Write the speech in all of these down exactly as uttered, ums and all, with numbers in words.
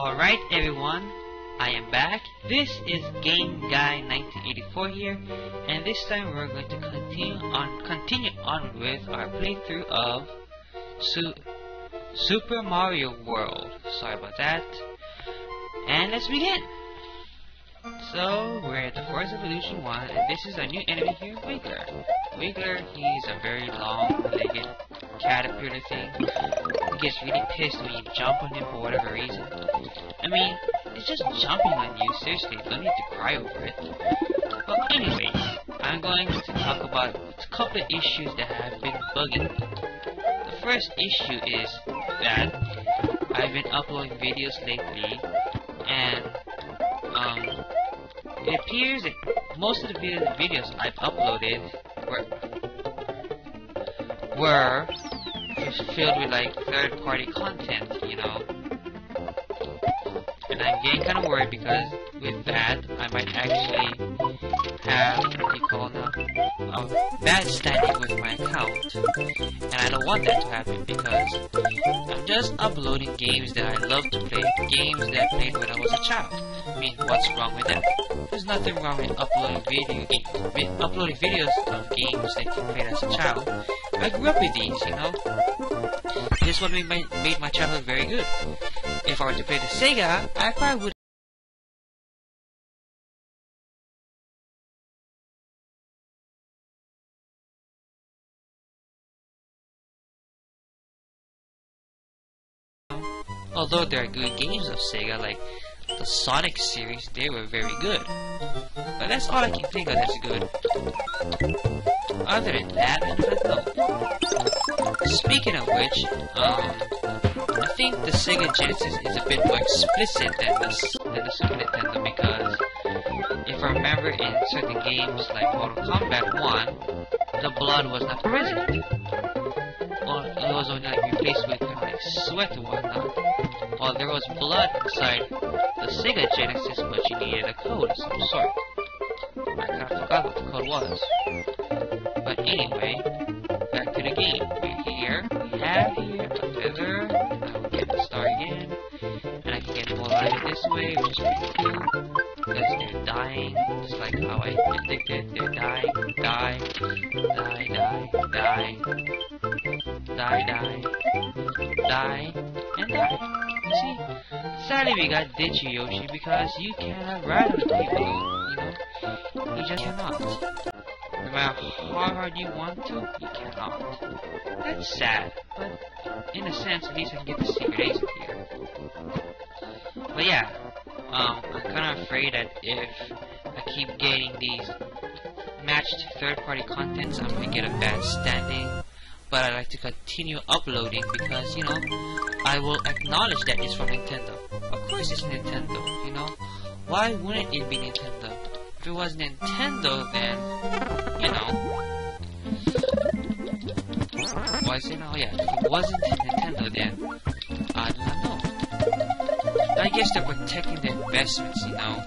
Alright everyone, I am back. This is Game Guy nineteen eighty-four here, and this time we're going to continue on continue on with our playthrough of Su Super Mario World. Sorry about that. And let's begin! So, we're at the Forest of Illusion one, and this is our new enemy here, Wiggler. Wiggler, he's a very long-legged caterpillar thing. He gets really pissed when you jump on him for whatever reason. I mean, it's just jumping on you, seriously, you don't need to cry over it. But anyway, I'm going to talk about a couple of issues that have been bugging me. The first issue is that I've been uploading videos lately, and um, it appears that most of the videos I've uploaded were, were just filled with like third-party content, you know. And I'm getting kind of worried because with that, I might actually have what do you call now, a bad standing with my account, and I don't want that to happen because I'm just uploading games that I love to play, games that I played when I was a child. I mean, what's wrong with that? There's nothing wrong with uploading video with uploading videos of games that you played as a child. I grew up with these, you know. This is what made my made my childhood very good. If I were to play the Sega, I probably would. Although there are good games of Sega, like the Sonic series, they were very good. But that's all I can think of that's good. Other than that, I don't know. Speaking of which, um, I think the Sega Genesis is a bit more explicit than the, than the Super Nintendo, because if I remember in certain games like Mortal Kombat one, the blood was not present. Or it was only like replaced with kind of like sweat and whatnot. While there was blood inside the Sega Genesis, but you needed a code of some sort. I kind of forgot what the code was. But anyway, back to the game. We're here, we have here a feather, I will get the star again, and I can get more life this way, which is pretty cool, because they're dying, just like how I predicted, they're dying, die, die, die, die. Die, die, die, and die. You see, sadly we got ditchy Yoshi because you cannot ride with people, you know, you just cannot. No matter how hard you want to, you cannot. That's sad, but in a sense at least I can get the secret agent here. But yeah, um, I'm kind of afraid that if I keep getting these matched third party contents, I'm going to get a bad standing. But I like to continue uploading because, you know, I will acknowledge that it's from Nintendo. Of course it's Nintendo, you know. Why wouldn't it be Nintendo? If it was Nintendo, then, you know. Why is it now? Yeah, if it wasn't Nintendo, then I do not know. I guess they're protecting their investments, you know,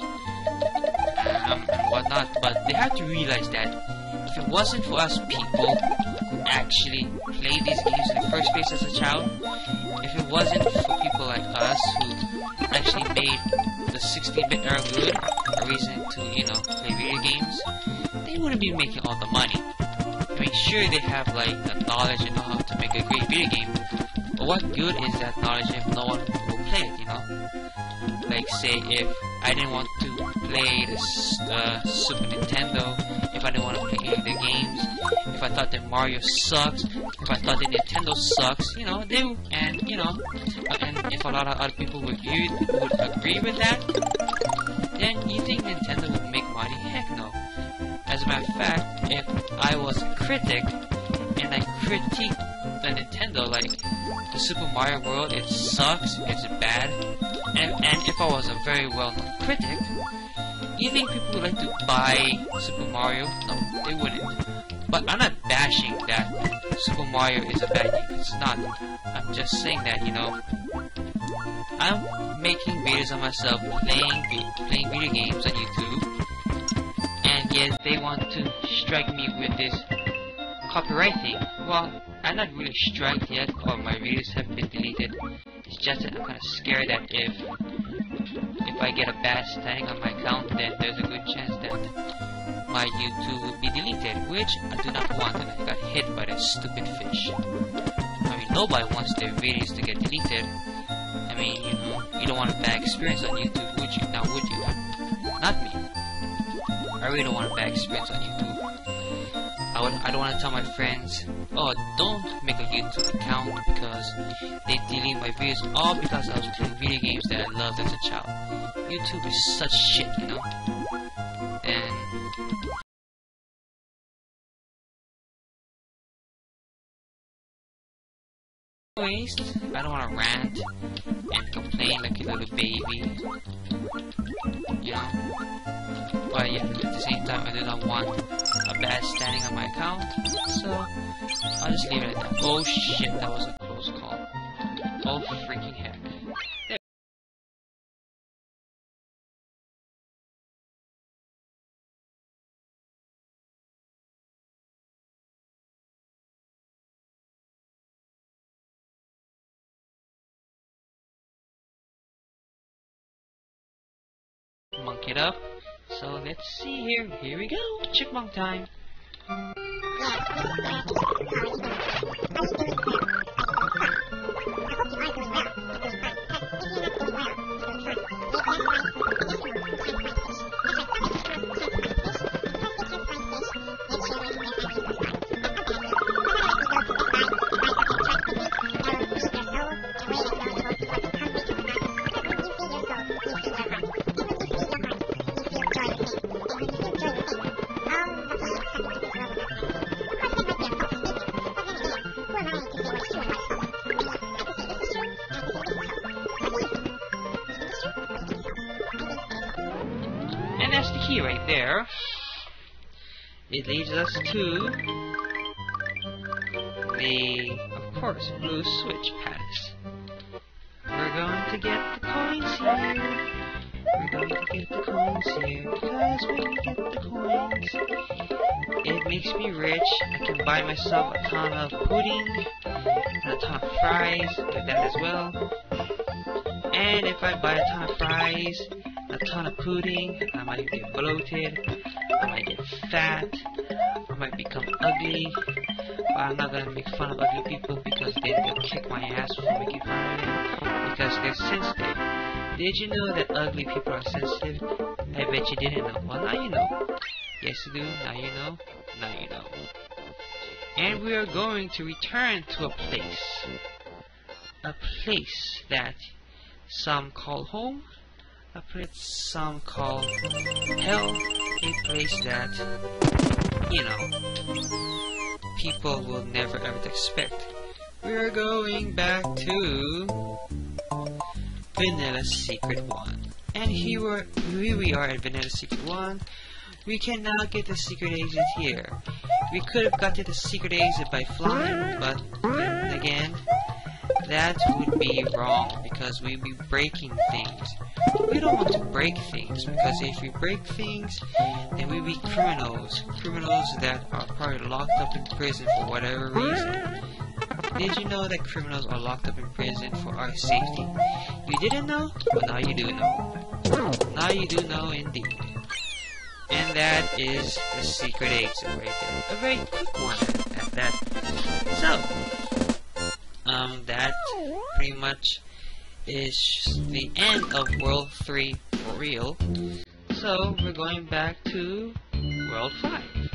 um, and whatnot. But they have to realize that if it wasn't for us people, actually play these games in the first place as a child, if it wasn't for people like us who actually made the sixteen bit era good, a reason to, you know, play video games, they wouldn't be making all the money. I mean, sure they have like the knowledge and know how to make a great video game, but what good is that knowledge if no one will play it, you know? Like say if I didn't want to play the uh, Super Nintendo, if I didn't want to play any of the games, if I thought that Mario sucks, if I thought that Nintendo sucks, you know, they, and, you know, uh, and if a lot of other people would, would agree with that, then you think Nintendo would make money? Heck no. As a matter of fact, if I was a critic, and I critiqued the Nintendo, like, the Super Mario World, it sucks, it's bad, and, and if I was a very well-known critic, you think people would like to buy Super Mario? No, they wouldn't. But I'm not bashing that Super Mario is a bad game, it's not. I'm just saying that, you know, I'm making videos of myself playing, playing video games on YouTube, and yet they want to strike me with this copyright thing. Well, I'm not really struck yet, or my videos have been deleted. It's just that I'm kind of scared that if if I get a bad standing on my account, then there's a good chance that my YouTube will be deleted, which I do not want, and I got hit by that stupid fish. I mean, nobody wants their videos to get deleted. I mean, you know, you don't want a bad experience on YouTube, would you? Now, would you? Not me. I really don't want a bad experience on YouTube. I, would, I don't want to tell my friends, oh, don't make a YouTube account because they delete my videos all because I was playing video games that I loved as a child. YouTube is such shit, you know? And anyways, I don't want to rant and complain like a little baby. You know? But yeah, at the same time, I do not want a bad standing on my account, so I'll just leave it at that. Oh shit, that was a close call. Oh freaking heck. There. Monk it up. So let's see here. Here we go. Chipmunk time. Right there, it leads us to the, of course, Blue Switch Pass. We're going to get the coins here. We're going to get the coins here because when we get the coins, it makes me rich. I can buy myself a ton of pudding and a ton of fries with that as well. And if I buy a ton of fries, a ton of pudding, I might get bloated, I might get fat, I might become ugly, but I'm not gonna make fun of ugly people because they will kick my ass for making fun of them because they're sensitive. Did you know that ugly people are sensitive? I bet you didn't know. Well, now you know. Yes you do, now you know, now you know. And we are going to return to a place. A place that some call home, a place some call hell, a place that, you know, people will never ever expect. We're going back to Vanilla Secret one. And here, we're, here we are at Vanilla Secret one. We can now get the secret exit here. We could have gotten the secret exit by flying, but then again, that would be wrong because we'd be breaking things. We don't want to break things because if we break things, then we'd be criminals. Criminals that are probably locked up in prison for whatever reason. Did you know that criminals are locked up in prison for our safety? You didn't know? Well, now you do know. Now you do know indeed. And that is the secret exit right there. A very quick one at that. So, Um, that pretty much is the end of World three for real. So, we're going back to World five.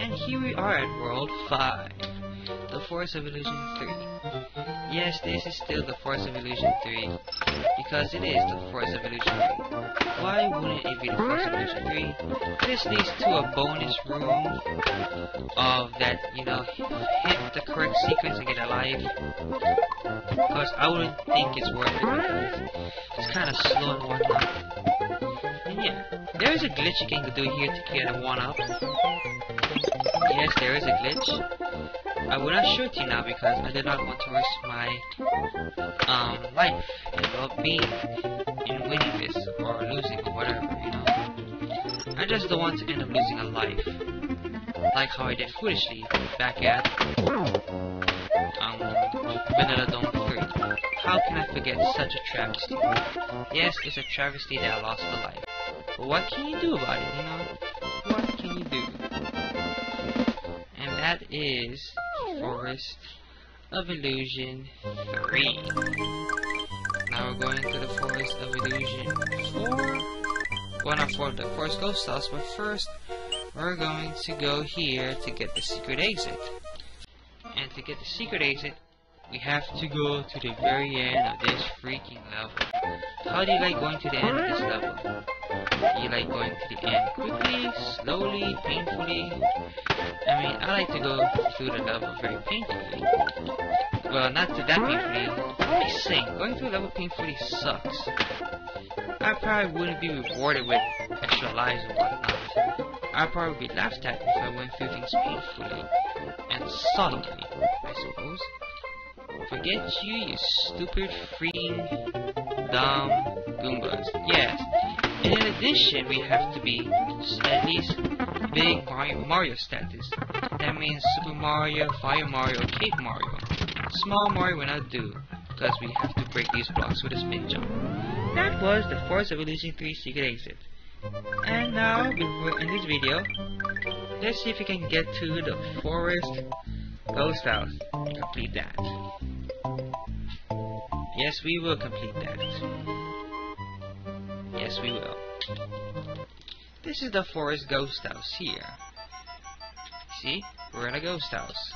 And here we are at World five. The Forest of Illusion three. Yes, this is still the Forest of Illusion three. Because it is the Forest of Illusion three. Why wouldn't it be the Forest of Illusion three? This leads to a bonus room of that, you know, hit the correct sequence and get a life. Because I wouldn't think it's worth it. It's kind of slow and whatnot. And yeah, there is a glitch you can do here to get a one-up. Yes, there is a glitch. I will not shoot you now because I did not want to risk my um, life and well-being in winning this or losing or whatever, you know. I just don't want to end up losing a life, like how I did foolishly back at um, Vanilla Dome three. How can I forget such a travesty? Yes, it's a travesty that I lost a life. But what can you do about it, you know? What can you do? And that is Forest of Illusion three. Now we're going to the Forest of Illusion four. Well, not for the Forest Ghost House, but first we're going to go here to get the secret exit. And to get the secret exit, we have to go to the very end of this freaking level. How do you like going to the end of this level? Do you like going to the end quickly, slowly, painfully? I mean, I like to go through the level very painfully. Well, not to that painfully. I say, going through a level painfully sucks. I probably wouldn't be rewarded with extra lives and whatnot. I'd probably be laughed at if I went through things painfully and solidly, I suppose. Forget you, you stupid, freaking, dumb Goombas. Yes. And in addition, we have to be at least big Mario, Mario status. That means Super Mario, Fire Mario, Cape Mario. Small Mario will not do, because we have to break these blocks with a spin jump. That was the Forest of Illusion three secret exit. And now, before in this video, let's see if we can get to the Forest Ghost House and complete that. Yes, we will complete that. Yes, we will. This is the Forest Ghost House here. See? We're in a ghost house.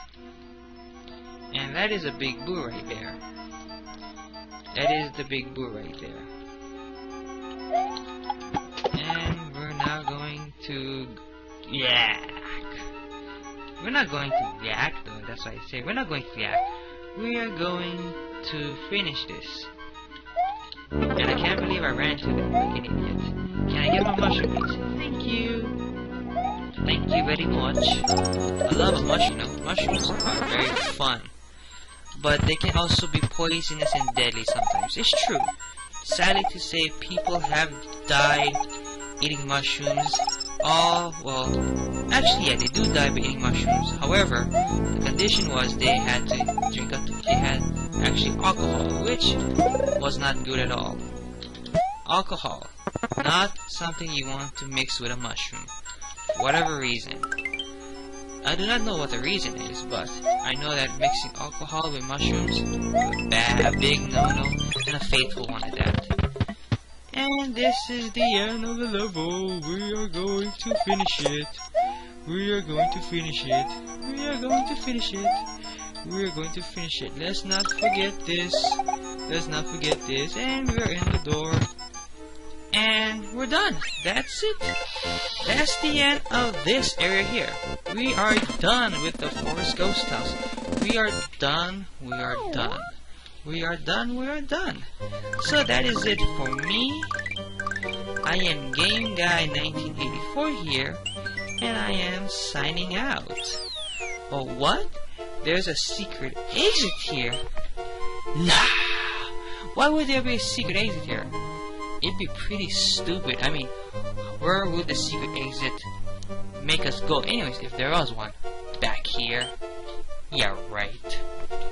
And that is a big boo right there. That is the big boo right there. And we're now going to... Yeah! We're not going to yak though, that's why I say we're not going to yak. We are going to finish this. And I can't believe I ran to them like an idiot. Can I get my mushroom please? Thank you. Thank you very much. I love a mushroom. Mushrooms are very fun. But they can also be poisonous and deadly sometimes. It's true. Sadly to say, people have died eating mushrooms. All, well, actually, yeah, they do die by eating mushrooms. However, the condition was they had to drink up, they had actually alcohol, which was not good at all. Alcohol, not something you want to mix with a mushroom, for whatever reason. I do not know what the reason is, but I know that mixing alcohol with mushrooms was bad, a big no-no, and a fateful one at that. And this is the end of the level. We are going to finish it. We are going to finish it. We are going to finish it. We are going to finish it. Let's not forget this. Let's not forget this. And we are in the door. And we're done. That's it. That's the end of this area here. We are done with the Forest Ghost House. We are done. We are done. We are done, we are done. So that is it for me. I am Game Guy nineteen eighty-four here, and I am signing out. Oh, what? There's a secret exit here? Nah! Why would there be a secret exit here? It'd be pretty stupid. I mean, where would the secret exit make us go? Anyways, if there was one, back here. Yeah, right.